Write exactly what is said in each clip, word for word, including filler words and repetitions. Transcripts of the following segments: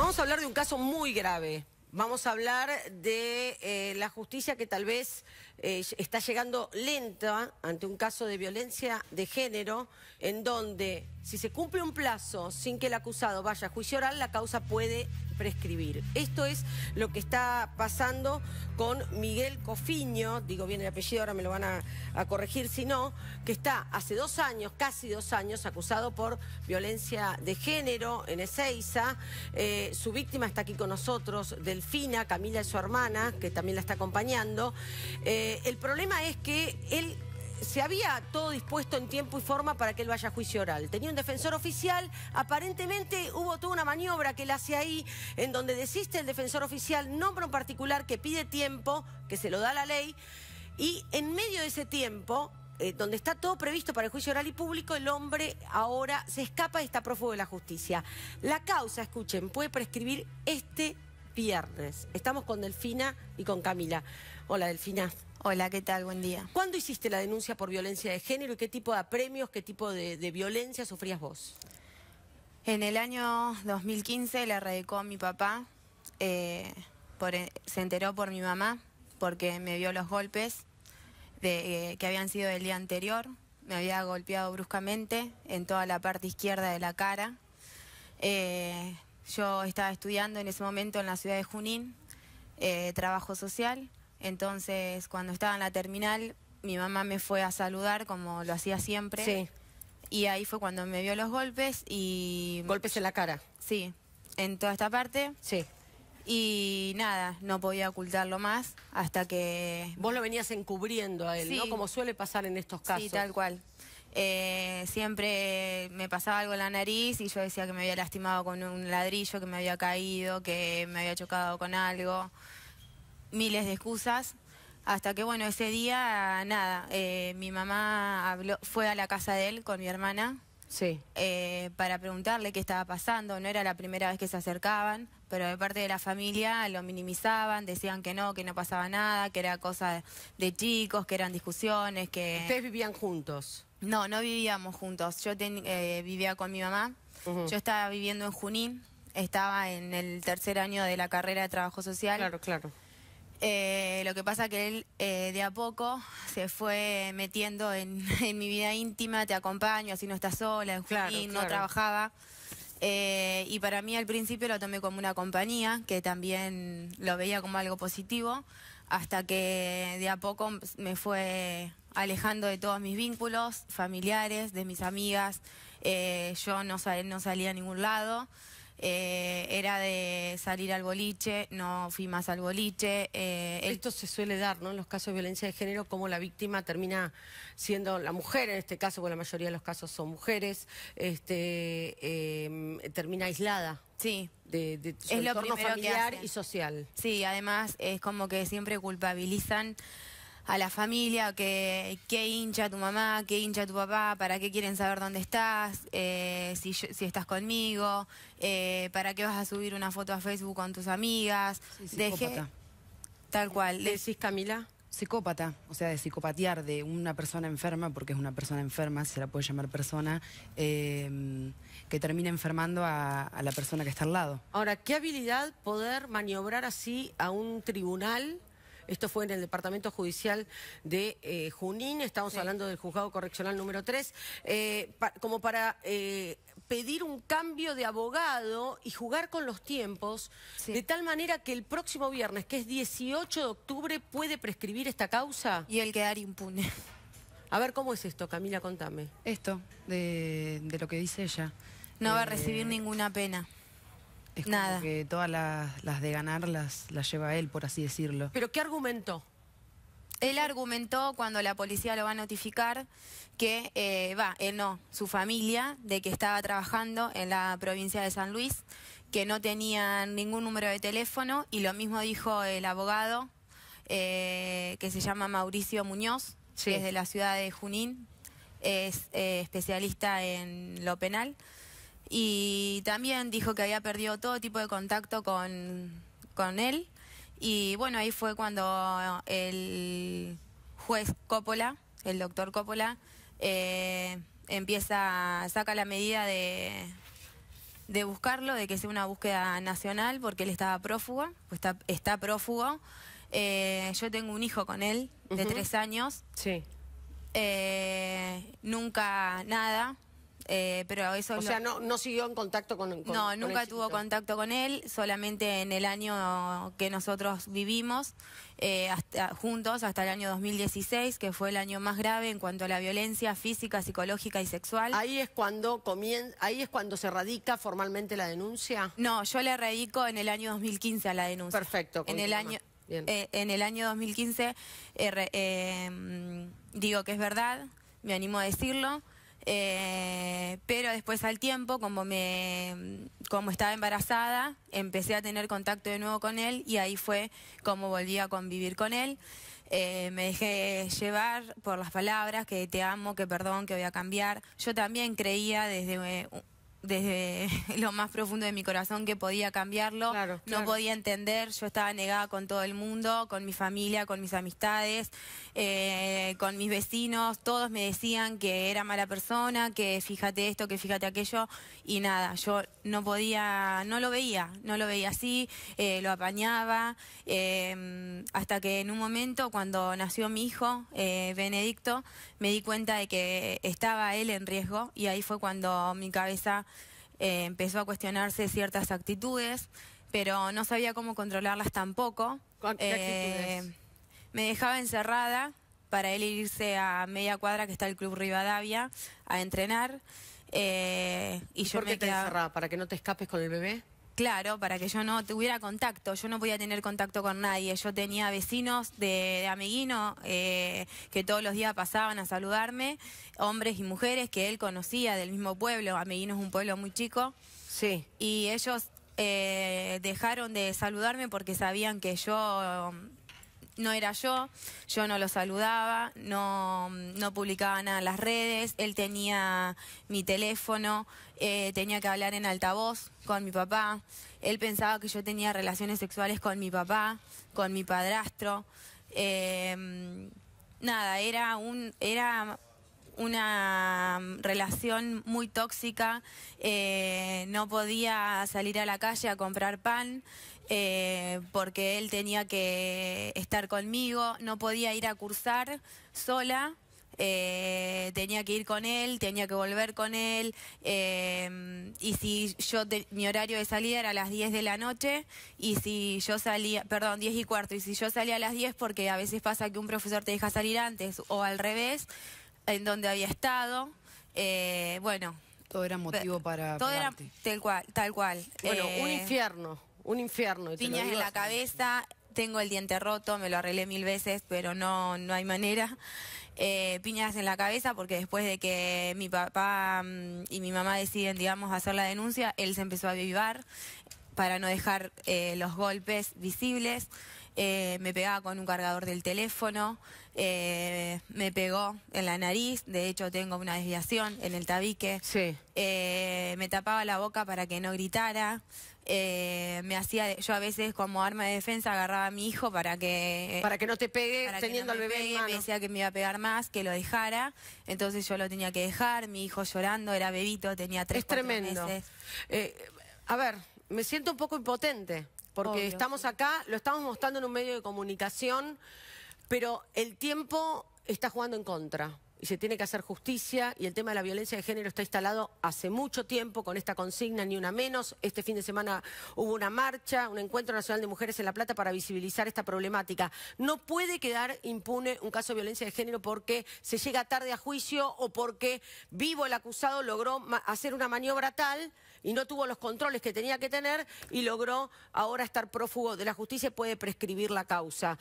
Vamos a hablar de un caso muy grave. Vamos a hablar de eh, la justicia que tal vez eh, está llegando lenta ante un caso de violencia de género en donde si se cumple un plazo sin que el acusado vaya a juicio oral, la causa puede prescribir. Esto es lo que está pasando con Miguel Cofiño, digo bien el apellido, ahora me lo van a, a corregir si no, que está hace dos años, casi dos años, acusado por violencia de género en Ezeiza. Eh, su víctima está aquí con nosotros, del Delfina, Camila es su hermana, que también la está acompañando. Eh, el problema es que él se había todo dispuesto en tiempo y forma para que él vaya a juicio oral. Tenía un defensor oficial, aparentemente hubo toda una maniobra que él hace ahí, en donde desiste el defensor oficial, nombra un particular que pide tiempo, que se lo da la ley, y en medio de ese tiempo, eh, donde está todo previsto para el juicio oral y público, el hombre ahora se escapa y está prófugo de la justicia. La causa, escuchen, puede prescribir este viernes. Estamos con Delfina y con Camila. Hola, Delfina. Hola, ¿qué tal? Buen día. ¿Cuándo hiciste la denuncia por violencia de género y qué tipo de apremios, qué tipo de, de violencia sufrías vos? En el año dos mil quince la radicó mi papá. Eh, por, se enteró por mi mamá porque me vio los golpes de, eh, que habían sido del día anterior. Me había golpeado bruscamente en toda la parte izquierda de la cara. Eh, Yo estaba estudiando en ese momento en la ciudad de Junín, eh, Trabajo Social. Entonces, cuando estaba en la terminal, mi mamá me fue a saludar, como lo hacía siempre. Sí. Y ahí fue cuando me vio los golpes y... ¿Golpes en la cara? Sí, en toda esta parte. Sí. Y nada, no podía ocultarlo más hasta que... Vos lo venías encubriendo a él, sí, ¿no? Como suele pasar en estos casos. Sí, tal cual. Eh, siempre me pasaba algo en la nariz y yo decía que me había lastimado con un ladrillo, que me había caído, que me había chocado con algo, miles de excusas, hasta que bueno, ese día, nada, eh, mi mamá habló, fue a la casa de él con mi hermana, sí, eh, para preguntarle qué estaba pasando. No era la primera vez que se acercaban, pero de parte de la familia lo minimizaban, decían que no, que no pasaba nada, que era cosa de chicos, que eran discusiones, que... ¿Ustedes vivían juntos? No, no vivíamos juntos. Yo ten, eh, vivía con mi mamá. Uh-huh. Yo estaba viviendo en Junín. Estaba en el tercer año de la carrera de Trabajo Social. Claro, claro. Eh, lo que pasa que él eh, de a poco se fue metiendo en, en mi vida íntima. Te acompaño, así no estás sola. En Junín, claro, claro, no trabajaba. Eh, y para mí al principio lo tomé como una compañía, que también lo veía como algo positivo, hasta que de a poco me fue alejando de todos mis vínculos familiares, de mis amigas. Eh, yo no, sal, no salía a ningún lado, eh, era de salir al boliche, no fui más al boliche. Eh, Esto el... se suele dar, ¿no?, en los casos de violencia de género, como la víctima termina siendo la mujer, en este caso, porque la mayoría de los casos son mujeres, este, eh, termina aislada. Sí, de, de su es entorno lo primero familiar que hacen, y social. Sí, además es como que siempre culpabilizan a la familia, que qué hincha tu mamá, qué hincha tu papá, para qué quieren saber dónde estás, eh, si, si estás conmigo, eh, para qué vas a subir una foto a Facebook con tus amigas. Sí, psicópata. Dejé, tal cual. ¿Le decís, Camila? Psicópata, o sea, de psicopatear de una persona enferma, porque es una persona enferma, se la puede llamar persona, eh, que termina enfermando a, a la persona que está al lado. Ahora, ¿qué habilidad poder maniobrar así a un tribunal? Esto fue en el Departamento Judicial de eh, Junín, estamos sí. hablando del Juzgado Correccional número tres, eh, pa, como para eh, pedir un cambio de abogado y jugar con los tiempos, sí, de tal manera que el próximo viernes, que es dieciocho de octubre, puede prescribir esta causa. Y el quedar impune. A ver, ¿cómo es esto, Camila? Contame. Esto, de, de lo que dice ella. No eh, va a recibir ninguna pena. Es como nada, que todas las, las de ganar las, las lleva él, por así decirlo. ¿Pero qué argumentó? Él argumentó, cuando la policía lo va a notificar, que eh, va, él no, su familia, de que estaba trabajando en la provincia de San Luis, que no tenía ningún número de teléfono, y lo mismo dijo el abogado, eh, que se llama Mauricio Muñoz, sí, que es de la ciudad de Junín, es eh, especialista en lo penal. Y también dijo que había perdido todo tipo de contacto con, con él. Y bueno, ahí fue cuando el juez Coppola, el doctor Coppola, eh, empieza, saca la medida de, de buscarlo, de que sea una búsqueda nacional, porque él estaba prófugo, pues está, está prófugo. Eh, yo tengo un hijo con él, de uh-huh. tres años. Sí. Eh, nunca nada, eh, pero eso... O lo... sea, no, no siguió en contacto con, con No, con nunca tuvo contacto con él, solamente en el año que nosotros vivimos, eh, hasta, juntos, hasta el año dos mil dieciséis, que fue el año más grave en cuanto a la violencia física, psicológica y sexual. ¿Ahí es cuando comien... ¿Ahí es cuando se radica formalmente la denuncia? No, yo le radico en el año dos mil quince a la denuncia. Perfecto. En el año... Eh, en el año dos mil quince, eh, eh, digo que es verdad, me animo a decirlo, eh, pero después al tiempo, como, me, como estaba embarazada, empecé a tener contacto de nuevo con él y ahí fue como volví a convivir con él. Eh, me dejé llevar por las palabras, que te amo, que perdón, que voy a cambiar. Yo también creía desde... Eh, desde lo más profundo de mi corazón que podía cambiarlo, claro, no claro. podía entender, yo estaba negada con todo el mundo, con mi familia, con mis amistades, eh, con mis vecinos, todos me decían que era mala persona, que fíjate esto, que fíjate aquello, y nada, yo no podía, no lo veía, no lo veía así, eh, lo apañaba, eh, hasta que en un momento cuando nació mi hijo, eh, Benedicto, me di cuenta de que estaba él en riesgo, y ahí fue cuando mi cabeza... Eh, empezó a cuestionarse ciertas actitudes, pero no sabía cómo controlarlas tampoco. ¿Qué eh, actitudes? Me dejaba encerrada para él irse a media cuadra, que está el club Rivadavia, a entrenar. Eh, y yo ¿Por qué me quedaba... te encerraba? ¿Para que no te escapes con el bebé? Claro, para que yo no tuviera contacto, yo no podía tener contacto con nadie. Yo tenía vecinos de, de Ameguino eh, que todos los días pasaban a saludarme, hombres y mujeres que él conocía del mismo pueblo. Ameguino es un pueblo muy chico. Sí. Y ellos eh, dejaron de saludarme porque sabían que yo no era yo, yo no lo saludaba, no, no publicaba nada en las redes, él tenía mi teléfono, eh, tenía que hablar en altavoz con mi papá, él pensaba que yo tenía relaciones sexuales con mi papá, con mi padrastro, eh, nada, era un... era una relación muy tóxica, eh, no podía salir a la calle a comprar pan eh, porque él tenía que estar conmigo, no podía ir a cursar sola, eh, tenía que ir con él, tenía que volver con él, eh, y si yo te, mi horario de salida era a las diez de la noche, y si yo salía, perdón, diez y cuarto, y si yo salía a las diez, porque a veces pasa que un profesor te deja salir antes o al revés, en donde había estado, eh, bueno... Todo era motivo para... Todo era tal cual, tal cual. Bueno, eh, un infierno, un infierno. Piñas en la cabeza, tengo el diente roto, me lo arreglé mil veces, pero no, no hay manera. Eh, piñas en la cabeza, porque después de que mi papá y mi mamá deciden, digamos, hacer la denuncia, él se empezó a avivar para no dejar eh, los golpes visibles. Eh, me pegaba con un cargador del teléfono, eh, me pegó en la nariz, de hecho tengo una desviación en el tabique, sí. eh, me tapaba la boca para que no gritara, eh, me hacía, yo a veces como arma de defensa agarraba a mi hijo para que... Para que no te pegue teniendo al bebé en mano. Me decía que me iba a pegar más, que lo dejara, entonces yo lo tenía que dejar, mi hijo llorando, era bebito, tenía tres, cuatro meses. Es tremendo. Eh, a ver, me siento un poco impotente. Porque Obvio, estamos sí. acá, lo estamos mostrando en un medio de comunicación, pero el tiempo está jugando en contra y se tiene que hacer justicia, y el tema de la violencia de género está instalado hace mucho tiempo con esta consigna, ni una menos. Este fin de semana hubo una marcha, un encuentro nacional de mujeres en La Plata para visibilizar esta problemática. No puede quedar impune un caso de violencia de género porque se llega tarde a juicio o porque vivo el acusado logró hacer una maniobra tal... y no tuvo los controles que tenía que tener y logró ahora estar prófugo de la justicia y puede prescribir la causa.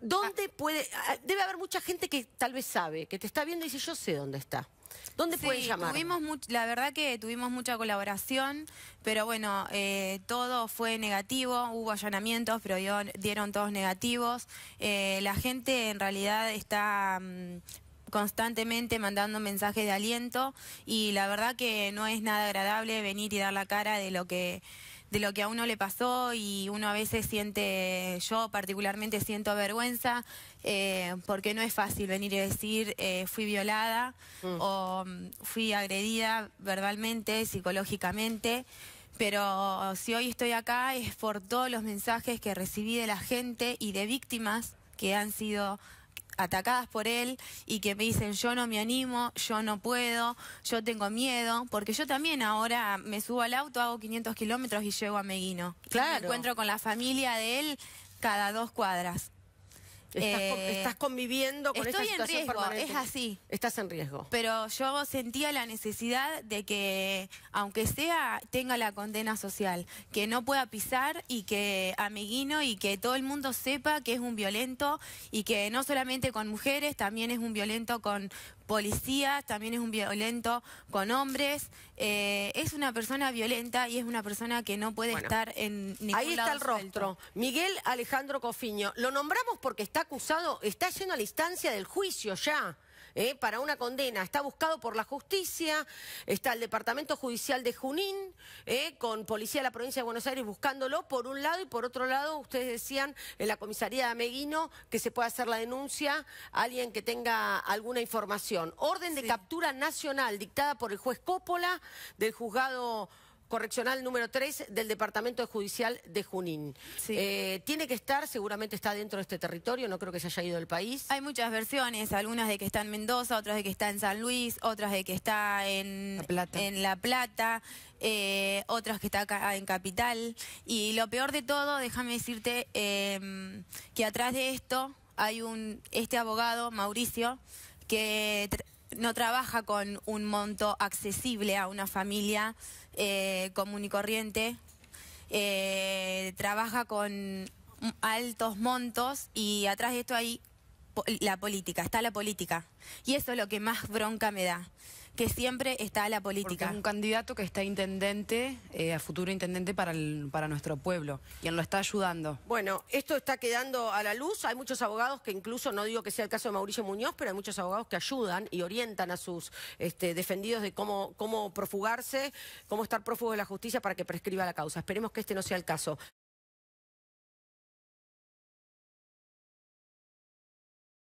¿Dónde puede...? Debe haber mucha gente que tal vez sabe, que te está viendo y dice, yo sé dónde está. ¿Dónde sí, pueden llamar? Tuvimos much, la verdad que tuvimos mucha colaboración, pero bueno, eh, todo fue negativo, hubo allanamientos, pero dio, dieron todos negativos. Eh, la gente en realidad está... Mmm, constantemente mandando mensajes de aliento, y la verdad que no es nada agradable venir y dar la cara de lo que de lo que a uno le pasó, y uno a veces siente, yo particularmente siento vergüenza, eh, porque no es fácil venir y decir eh, fui violada mm. o fui agredida verbalmente, psicológicamente, Pero si hoy estoy acá es por todos los mensajes que recibí de la gente y de víctimas que han sido atacadas por él y que me dicen yo no me animo, yo no puedo, yo tengo miedo, porque yo también ahora me subo al auto, hago quinientos kilómetros y llego a Meguino. Claro. Y me encuentro con la familia de él cada dos cuadras. Estás, eh, estás conviviendo con esta situación riesgo, permanente. Estoy en riesgo, es así. Estás en riesgo. Pero yo sentía la necesidad de que, aunque sea, tenga la condena social. Que no pueda pisar y que amiguino y que todo el mundo sepa que es un violento y que no solamente con mujeres, también es un violento con policías, también es un violento con hombres. Eh, es una persona violenta y es una persona que no puede bueno, estar en ningún ahí lado. Ahí está el rostro. Miguel Alejandro Cofiño. Lo nombramos porque está acusado, está yendo a la instancia del juicio ya, ¿eh? Para una condena. Está buscado por la justicia, está el Departamento Judicial de Junín, ¿eh? Con policía de la provincia de Buenos Aires buscándolo por un lado y por otro lado, ustedes decían en la comisaría de Ameguino que se puede hacer la denuncia a alguien que tenga alguna información. Orden de sí. captura nacional dictada por el juez Coppola del juzgado correccional número tres del Departamento Judicial de Junín. Sí. Eh, tiene que estar, seguramente está dentro de este territorio, no creo que se haya ido del país. Hay muchas versiones, algunas de que está en Mendoza, otras de que está en San Luis, otras de que está en La Plata, en La Plata eh, otras que está acá en Capital. Y lo peor de todo, déjame decirte eh, que atrás de esto hay un este abogado, Mauricio, que tra- no trabaja con un monto accesible a una familia eh, común y corriente, eh, trabaja con altos montos y atrás de esto hay po la política, está la política. Y eso es lo que más bronca me da, que siempre está la política. Porque es un candidato que está intendente, eh, a futuro intendente para, el, para nuestro pueblo, quien lo está ayudando. Bueno, esto está quedando a la luz. Hay muchos abogados que incluso, no digo que sea el caso de Mauricio Muñoz, pero hay muchos abogados que ayudan y orientan a sus este, defendidos de cómo, cómo profugarse, cómo estar prófugo de la justicia para que prescriba la causa. Esperemos que este no sea el caso.